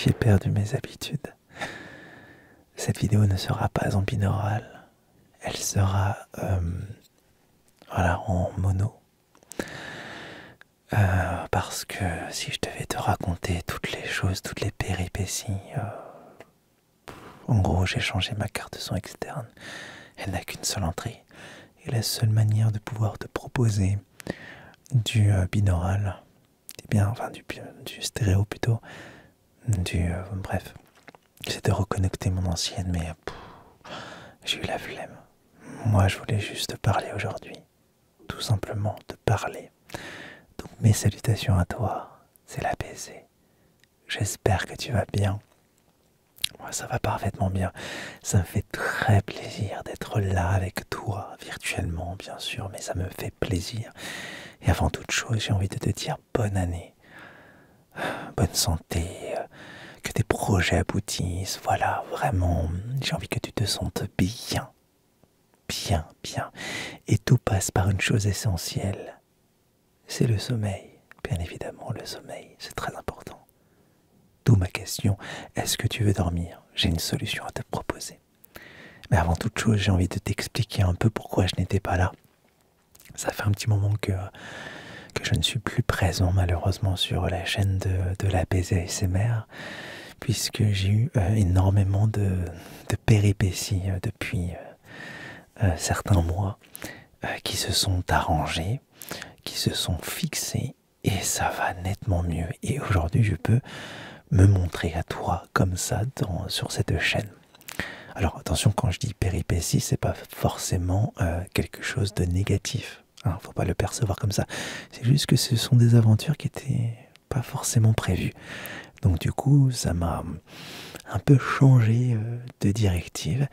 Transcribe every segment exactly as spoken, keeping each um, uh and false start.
J'ai perdu mes habitudes. Cette vidéo ne sera pas en binaural. Elle sera euh, voilà, en mono. Euh, parce que si je devais te raconter toutes les choses, toutes les péripéties, euh, en gros j'ai changé ma carte son externe. Elle n'a qu'une seule entrée. Et la seule manière de pouvoir te proposer du euh, binaural, eh bien, enfin du, du stéréo plutôt, du euh, bref, c'est de reconnecter mon ancienne, mais j'ai eu la flemme. Moi, je voulais juste te parler aujourd'hui. Tout simplement te parler. Donc mes salutations à toi, c'est l'Apaisé. J'espère que tu vas bien. Moi, ça va parfaitement bien. Ça me fait très plaisir d'être là avec toi, virtuellement bien sûr, mais ça me fait plaisir. Et avant toute chose, j'ai envie de te dire bonne année, bonne santé, que tes projets aboutissent. Voilà, vraiment, j'ai envie que tu te sentes bien, bien, bien. Et tout passe par une chose essentielle, c'est le sommeil. Bien évidemment, le sommeil, c'est très important. D'où ma question, est-ce que tu veux dormir? J'ai une solution à te proposer. Mais avant toute chose, j'ai envie de t'expliquer un peu pourquoi je n'étais pas là. Ça fait un petit moment que... que je ne suis plus présent malheureusement sur la chaîne de, de l'Apaisé A S M R, puisque j'ai eu euh, énormément de, de péripéties euh, depuis euh, euh, certains mois euh, qui se sont arrangées, qui se sont fixées, et ça va nettement mieux. Et aujourd'hui je peux me montrer à toi comme ça dans, sur cette chaîne. Alors attention, quand je dis péripéties, c'est pas forcément euh, quelque chose de négatif. Il ne faut pas le percevoir comme ça. C'est juste que ce sont des aventures qui n'étaient pas forcément prévues. Donc du coup, ça m'a un peu changé de directive.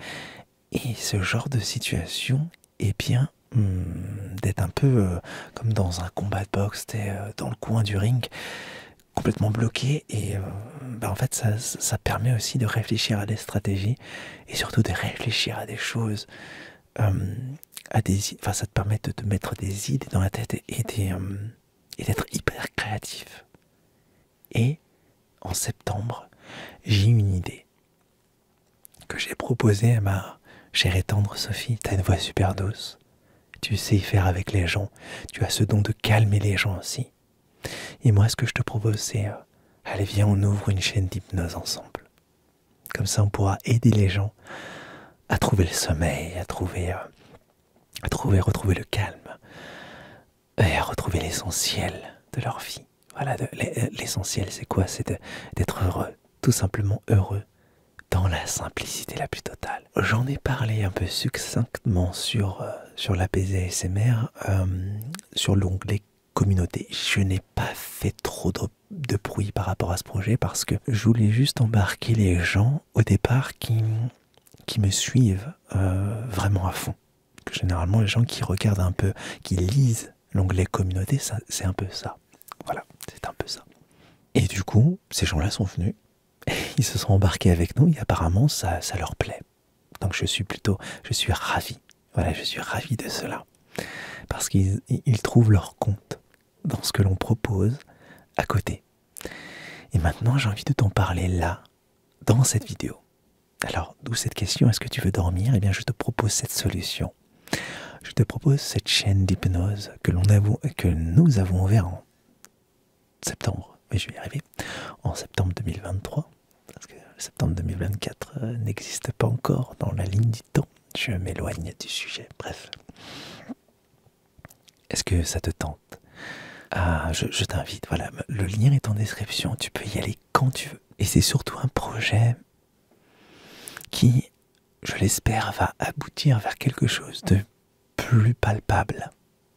Et ce genre de situation, eh bien, d'être un peu comme dans un combat de boxe, t'es dans le coin du ring, complètement bloqué. Et ben, en fait, ça, ça permet aussi de réfléchir à des stratégies et surtout de réfléchir à des choses... Euh, à des, enfin, ça te permet de te mettre des idées dans la tête et, et, euh, et d'être hyper créatif. Et en septembre, j'ai eu une idée que j'ai proposée à ma chère et tendre Sophie. T'as une voix super douce, tu sais y faire avec les gens, tu as ce don de calmer les gens aussi. Et moi, ce que je te propose, c'est euh, allez, viens, on ouvre une chaîne d'hypnose ensemble. Comme ça, on pourra aider les gens à trouver le sommeil, à trouver... Euh, à trouver, retrouver le calme et à retrouver l'essentiel de leur vie. Voilà, l'essentiel c'est quoi? C'est d'être heureux, tout simplement heureux, dans la simplicité la plus totale. J'en ai parlé un peu succinctement sur, euh, sur l'Apaisé A S M R, euh, sur l'onglet communauté. Je n'ai pas fait trop de, de bruit par rapport à ce projet parce que je voulais juste embarquer les gens au départ qui, qui me suivent euh, vraiment à fond. Que généralement les gens qui regardent un peu, qui lisent l'onglet communauté, c'est un peu ça. Voilà, c'est un peu ça. Et du coup, ces gens-là sont venus, ils se sont embarqués avec nous et apparemment ça, ça leur plaît. Donc je suis plutôt, je suis ravi, voilà, je suis ravi de cela. Parce qu'ils ils trouvent leur compte dans ce que l'on propose à côté. Et maintenant j'ai envie de t'en parler là, dans cette vidéo. Alors, d'où cette question, est-ce que tu veux dormir? Eh bien je te propose cette solution. Je te propose cette chaîne d'hypnose que, que nous avons ouverte en septembre, mais je vais y arriver, en septembre deux mille vingt-trois, parce que septembre deux mille vingt-quatre euh, n'existe pas encore dans la ligne du temps. Je m'éloigne du sujet, bref. Est-ce que ça te tente? Ah, je, je t'invite, voilà, le lien est en description, tu peux y aller quand tu veux. Et c'est surtout un projet qui... je l'espère, va aboutir vers quelque chose de plus palpable.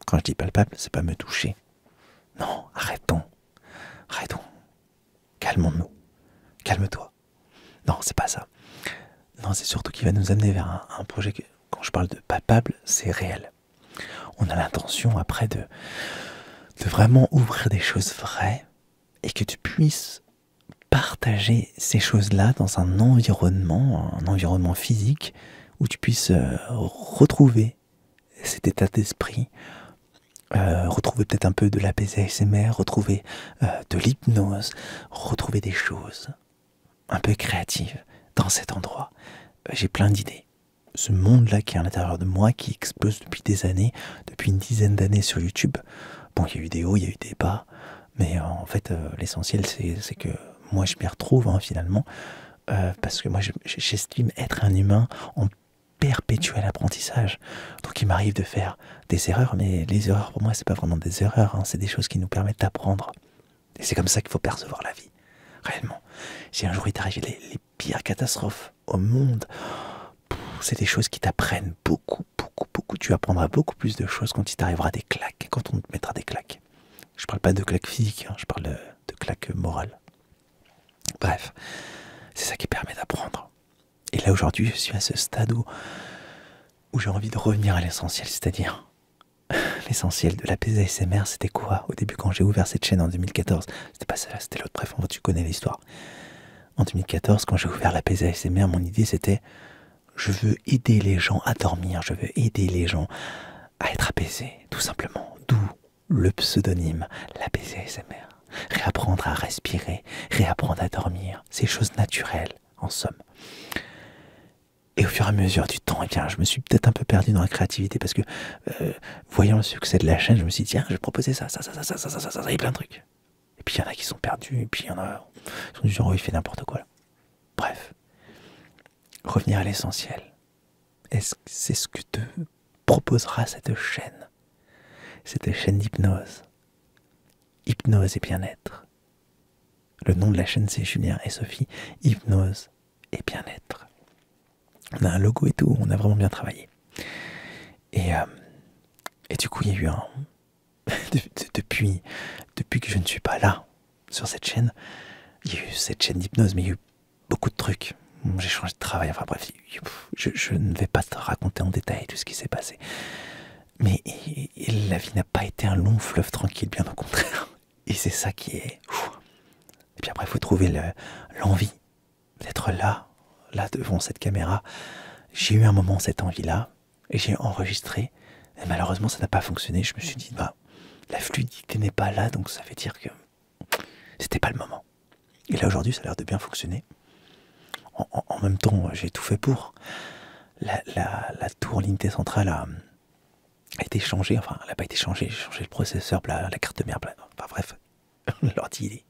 Quand je dis palpable, c'est pas me toucher. Non, arrêtons. Arrêtons. Calmons-nous. Calme-toi. Non, c'est pas ça. Non, c'est surtout qui va nous amener vers un, un projet que, quand je parle de palpable, c'est réel. On a l'intention après de, de vraiment ouvrir des choses vraies et que tu puisses partager ces choses-là dans un environnement, un environnement physique, où tu puisses euh, retrouver cet état d'esprit, euh, retrouver peut-être un peu de l'Apaisé A S M R, retrouver euh, de l'hypnose, retrouver des choses un peu créative dans cet endroit. J'ai plein d'idées. Ce monde-là qui est à l'intérieur de moi, qui explose depuis des années, depuis une dizaine d'années sur YouTube. Bon, il y a eu des hauts, il y a eu des bas, mais euh, en fait, euh, l'essentiel, c'est que moi, je m'y retrouve, hein, finalement, euh, parce que moi, j'estime être un humain en perpétuel apprentissage. Donc, il m'arrive de faire des erreurs, mais les erreurs, pour moi, c'est pas vraiment des erreurs, hein, c'est des choses qui nous permettent d'apprendre. Et c'est comme ça qu'il faut percevoir la vie, réellement. Si un jour il t'arrive les, les pires catastrophes au monde, c'est des choses qui t'apprennent beaucoup, beaucoup, beaucoup. Tu apprendras beaucoup plus de choses quand il t'arrivera des claques, quand on te mettra des claques. Je parle pas de claques physiques, hein, je parle de claques morales. Bref, c'est ça qui permet d'apprendre. Et là, aujourd'hui, je suis à ce stade où, où j'ai envie de revenir à l'essentiel, c'est-à-dire... L'essentiel de l'Apaisé A S M R, c'était quoi? Au début, quand j'ai ouvert cette chaîne en deux mille quatorze, c'était pas celle-là, c'était l'autre. Bref, tu connais l'histoire. En deux mille quatorze, quand j'ai ouvert l'Apaisé A S M R, mon idée, c'était... Je veux aider les gens à dormir, je veux aider les gens à être apaisés, tout simplement. D'où le pseudonyme, l'Apaisé A S M R. Réapprendre à respirer, réapprendre à dormir, ces choses naturelles, en somme. Et au fur et à mesure du temps, eh bien, je me suis peut-être un peu perdu dans la créativité, parce que, euh, voyant le succès de la chaîne, je me suis dit, tiens, je vais proposer ça, ça, ça, ça, ça, ça, ça, ça, ça, et plein de trucs. Et puis il y en a qui sont perdus, et puis il y en a qui sont du genre, oh, il fait n'importe quoi, là. Bref. Revenir à l'essentiel. Est-ce que c'est ce que te proposera cette chaîne? Cette chaîne d'hypnose. Hypnose et bien-être. Le nom de la chaîne, c'est Julien et Sophie Hypnose et bien-être. On a un logo et tout, on a vraiment bien travaillé. Et, euh, et du coup, il y a eu un... depuis, depuis que je ne suis pas là, sur cette chaîne, il y a eu cette chaîne d'hypnose, mais il y a eu beaucoup de trucs. J'ai changé de travail, enfin bref, je, je ne vais pas te raconter en détail tout ce qui s'est passé. Mais et, et la vie n'a pas été un long fleuve tranquille, bien au contraire. Et c'est ça qui est... Pff. Et puis après, il faut trouver l'envie le, d'être là, là devant cette caméra. J'ai eu un moment cette envie-là, et j'ai enregistré, et malheureusement ça n'a pas fonctionné. Je me suis dit, bah, la fluidité n'est pas là, donc ça veut dire que c'était pas le moment. Et là aujourd'hui, ça a l'air de bien fonctionner. En, en même temps, j'ai tout fait pour. La, la, la tour, l'unité centrale a, a été changée. Enfin, elle n'a pas été changée. J'ai changé le processeur, la, la carte mère. Enfin bref, l'ordi, il est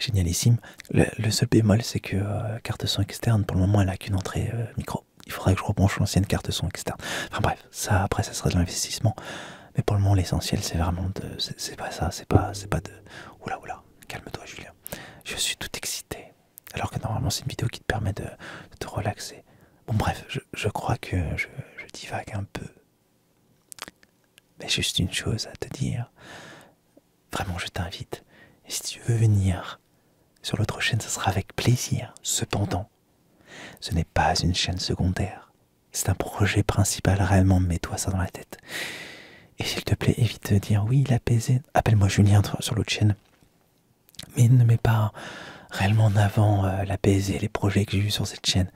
génialissime. Le, le seul bémol, c'est que euh, carte son externe, pour le moment, elle n'a qu'une entrée euh, micro. Il faudrait que je rebranche l'ancienne carte son externe. Enfin bref, ça, après, ça sera de l'investissement. Mais pour le moment, l'essentiel, c'est vraiment de... C'est pas ça, c'est pas, pas de... Oula, oula, calme-toi, Julien. Je suis tout excité. Alors que normalement, c'est une vidéo qui te permet de, de te relaxer. Bon, bref, je, je crois que je, je divague un peu. Mais juste une chose à te dire. Vraiment, je t'invite. Et si tu veux venir sur l'autre chaîne, ce sera avec plaisir. Cependant, ce n'est pas une chaîne secondaire. C'est un projet principal réellement. Mets-toi ça dans la tête. Et s'il te plaît, évite de dire oui, l'Apaisé. Appelle-moi Julien sur l'autre chaîne. Mais ne mets pas... réellement en avant euh, l'Apaisé, les projets que j'ai eu sur cette chaîne.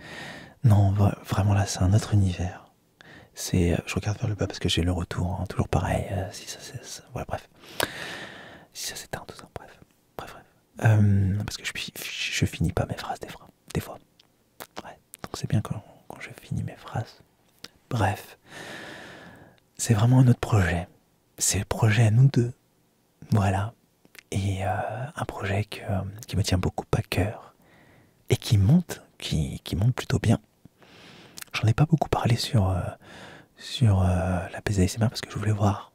Non, vraiment là, c'est un autre univers. C'est, euh, je regarde vers le bas parce que j'ai le retour, hein, toujours pareil. Euh, si ça, ça, voilà, bref. Si ça s'éteint, tout ça, bref, bref, bref. Euh, parce que je, je finis pas mes phrases des fois, des fois. Ouais, donc c'est bien quand, quand je finis mes phrases. Bref, c'est vraiment un autre projet. C'est le projet à nous deux. Voilà. Et euh, un projet que, qui me tient beaucoup à cœur et qui monte, qui, qui monte plutôt bien. J'en ai pas beaucoup parlé sur, euh, sur euh, l'Apaisé A S M R parce que je voulais voir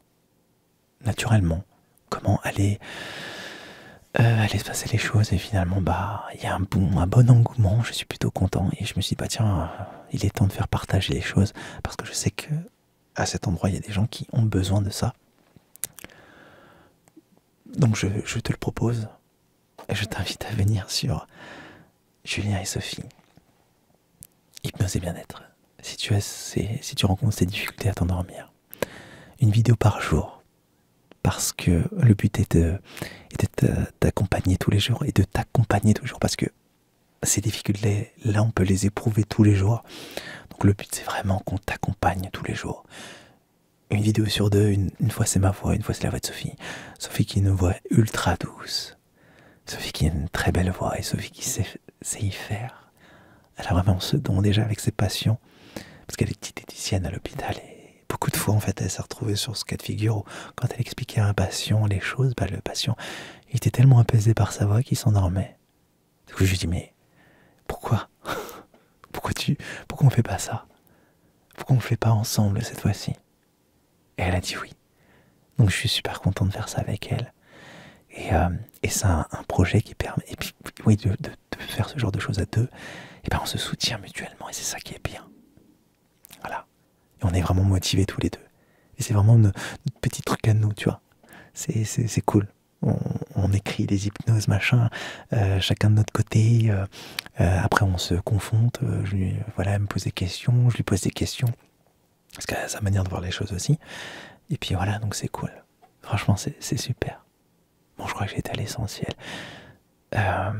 naturellement comment aller, euh, aller se passer les choses. Et finalement, bah, il y a un bon, un bon engouement, je suis plutôt content. Et je me suis dit, bah, tiens, euh, il est temps de faire partager les choses parce que je sais que à cet endroit, il y a des gens qui ont besoin de ça. Donc je, je te le propose, et je t'invite à venir sur Julien et Sophie, Hypnose et bien-être, si tu as ces, si tu rencontres ces difficultés à t'endormir. Une vidéo par jour, parce que le but est de t'accompagner tous les jours, et de t'accompagner tous les jours, parce que ces difficultés-là, on peut les éprouver tous les jours. Donc le but, c'est vraiment qu'on t'accompagne tous les jours. Une vidéo sur deux, une, une fois c'est ma voix, une fois c'est la voix de Sophie. Sophie qui est une voix ultra douce, Sophie qui a une très belle voix et Sophie qui sait, sait y faire. Elle a vraiment ce don déjà avec ses passions, parce qu'elle est diététicienne à l'hôpital et beaucoup de fois en fait elle s'est retrouvée sur ce cas de figure où quand elle expliquait à un patient les choses, bah, le patient il était tellement apaisé par sa voix qu'il s'endormait. Du coup je lui dis mais pourquoi pourquoi tu pourquoi on fait pas ça, pourquoi on le fait pas ensemble cette fois-ci? Et elle a dit oui. Donc je suis super content de faire ça avec elle. Et, euh, et c'est un, un projet qui permet, et puis, oui, de, de, de faire ce genre de choses à deux, et ben on se soutient mutuellement, et c'est ça qui est bien. Voilà. Et on est vraiment motivés tous les deux. Et c'est vraiment notre petit truc à nous, tu vois. C'est, c'est, c'est cool. On, on écrit des hypnoses, machin, euh, chacun de notre côté. Euh, euh, après, on se confronte. Euh, je lui, voilà, elle me pose des questions, je lui pose des questions. Parce qu'elle a sa manière de voir les choses aussi. Et puis voilà, donc c'est cool. Franchement, c'est super. Bon, je crois que j'étais à l'essentiel. Euh,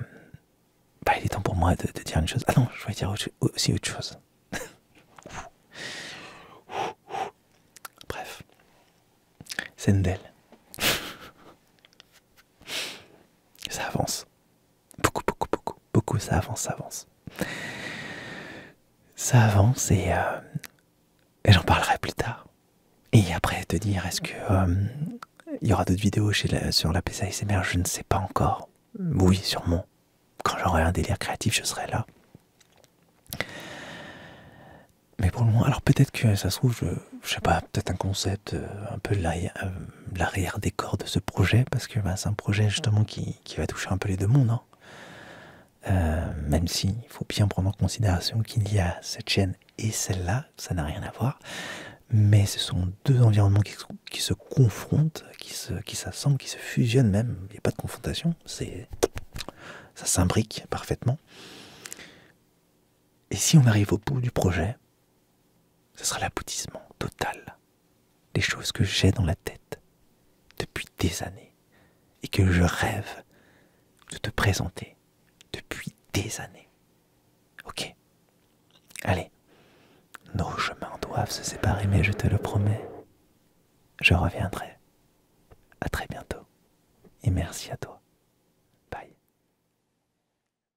bah, il est temps pour moi de, de dire une chose. Ah non, je vais dire autre, aussi autre chose. Bref. Sendel. Ça avance. Beaucoup, beaucoup, beaucoup. Beaucoup, ça avance, ça avance. Ça avance et... Euh, Et j'en parlerai plus tard. Et après te dire, est-ce que euh, il y aura d'autres vidéos chez la, sur l'Apaisé A S M R? Je ne sais pas encore. Oui, sûrement. Quand j'aurai un délire créatif, je serai là. Mais pour le moment, alors peut-être que ça se trouve, je, je sais pas, peut-être un concept, euh, un peu l'arrière-décor de ce projet, parce que bah, c'est un projet justement qui, qui va toucher un peu les deux mondes. Hein. Euh, même si il faut bien prendre en considération qu'il y a cette chaîne et celle-là, ça n'a rien à voir, mais ce sont deux environnements qui, qui se confrontent, qui s'assemblent, qui, qui se fusionnent même, il n'y a pas de confrontation, ça s'imbrique parfaitement. Et si on arrive au bout du projet, ce sera l'aboutissement total des choses que j'ai dans la tête depuis des années et que je rêve de te présenter depuis des années. Ok. Allez. Nos chemins doivent se séparer, mais je te le promets. Je reviendrai. À très bientôt. Et merci à toi.